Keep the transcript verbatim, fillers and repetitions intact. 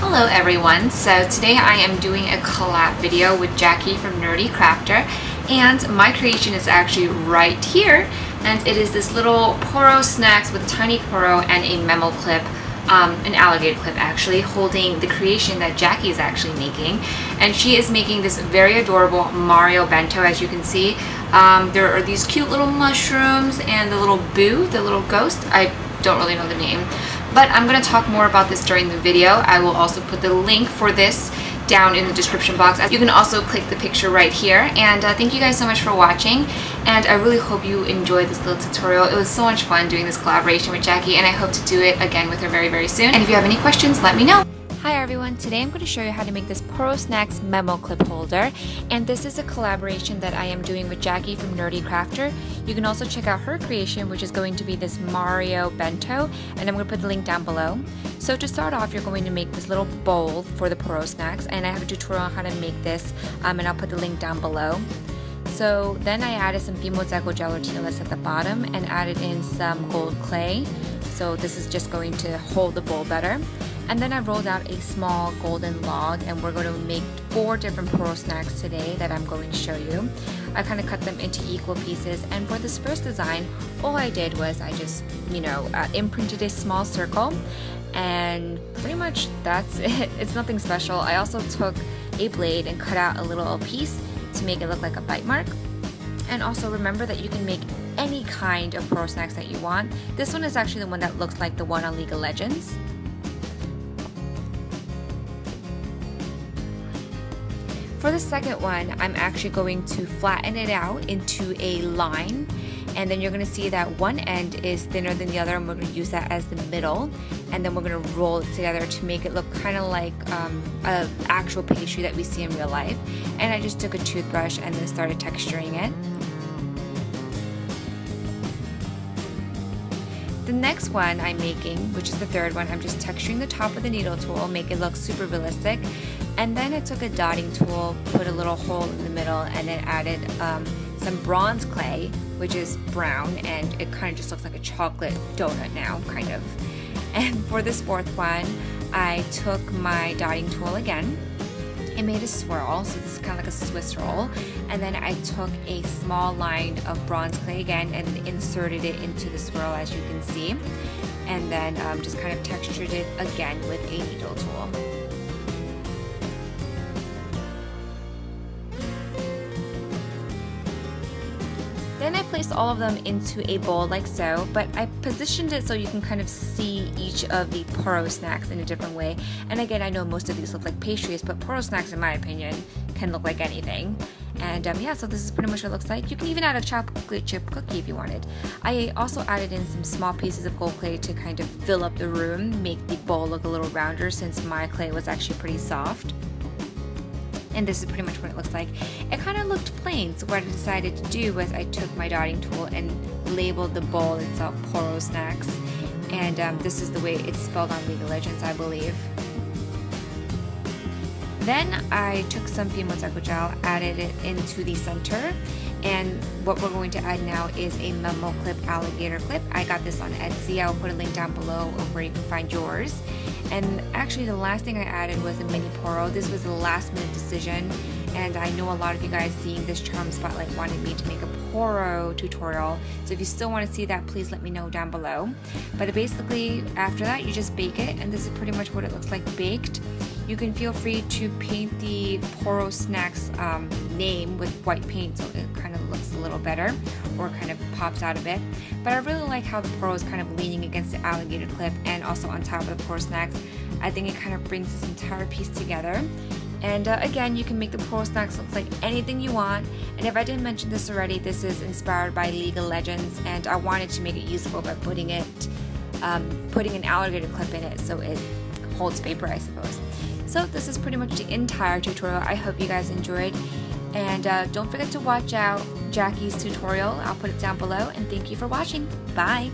Hello everyone, so today I am doing a collab video with Jackie from NerdECrafter, and my creation is actually right here, and it is this little Poro Snax with tiny Poro and a memo clip, um, an alligator clip actually, holding the creation that Jackie is actually making. And she is making this very adorable Mario Bento, as you can see. Um, there are these cute little mushrooms and the little Boo, the little ghost. I don't really know the name, but I'm going to talk more about this during the video. I will also put the link for this down in the description box. You can also click the picture right here. And uh, thank you guys so much for watching, and I really hope you enjoyed this little tutorial. It was so much fun doing this collaboration with Jackie, and I hope to do it again with her very, very soon. And if you have any questions, let me know. Hi everyone, today I'm going to show you how to make this Poro Snax memo clip holder, and this is a collaboration that I am doing with Jackie from NerdECrafter. You can also check out her creation, which is going to be this Mario Bento, and I'm going to put the link down below. So to start off, you're going to make this little bowl for the Poro Snax, and I have a tutorial on how to make this, um, and I'll put the link down below. So then I added some Fimo Zeko gel or T L S at the bottom and added in some gold clay, so this is just going to hold the bowl better. And then I rolled out a small golden log, and we're going to make four different Poro Snax today that I'm going to show you. I kind of cut them into equal pieces, and for this first design, all I did was I just, you know, uh, imprinted a small circle, and pretty much that's it. It's nothing special. I also took a blade and cut out a little piece to make it look like a bite mark. And also remember that you can make any kind of Poro Snax that you want. This one is actually the one that looks like the one on League of Legends. For the second one, I'm actually going to flatten it out into a line, and then you're going to see that one end is thinner than the other, and we're going to use that as the middle, and then we're going to roll it together to make it look kind of like um, an actual pastry that we see in real life. And I just took a toothbrush and then started texturing it. The next one I'm making, which is the third one, I'm just texturing the top with a needle tool, make it look super realistic. And then I took a dotting tool, put a little hole in the middle, and then added um, some bronze clay, which is brown, and it kind of just looks like a chocolate donut now, kind of. And for this fourth one, I took my dotting tool again. I made a swirl, so this is kind of like a Swiss roll, and then I took a small line of bronze clay again and inserted it into the swirl, as you can see, and then um, just kind of textured it again with a needle tool. Then I placed all of them into a bowl like so, but I positioned it so you can kind of see each of the Poro Snax in a different way. And again, I know most of these look like pastries, but Poro Snax, in my opinion, can look like anything. And um, yeah, so this is pretty much what it looks like. You can even add a chocolate chip cookie if you wanted. I also added in some small pieces of gold clay to kind of fill up the room, make the bowl look a little rounder since my clay was actually pretty soft. And this is pretty much what it looks like. It kind of looked plain, so what I decided to do was I took my dotting tool and labeled the bowl itself Poro Snax, and um, this is the way it's spelled on League of Legends, I believe. Then I took some Pimo Tsako Gel, added it into the center, and what we're going to add now is a memo clip alligator clip. I got this on Etsy. I'll put a link down below where you can find yours. And actually the last thing I added was a mini Poro. This was a last minute decision, and I know a lot of you guys seeing this charm spotlight wanted me to make a Poro tutorial, so if you still want to see that, please let me know down below. But basically after that you just bake it, and this is pretty much what it looks like baked. You can feel free to paint the Poro Snax um, name with white paint so it kind of looks a little better or kind of pops out a bit. But I really like how the Poro is kind of leaning against the alligator clip and also on top of the Poro Snax. I think it kind of brings this entire piece together. And uh, again, you can make the Poro Snax look like anything you want. And if I didn't mention this already, this is inspired by League of Legends, and I wanted to make it useful by putting it, um, putting an alligator clip in it so it holds paper, I suppose. So this is pretty much the entire tutorial. I hope you guys enjoyed, and uh, don't forget to watch out Jackie's tutorial. I'll put it down below, and thank you for watching. Bye!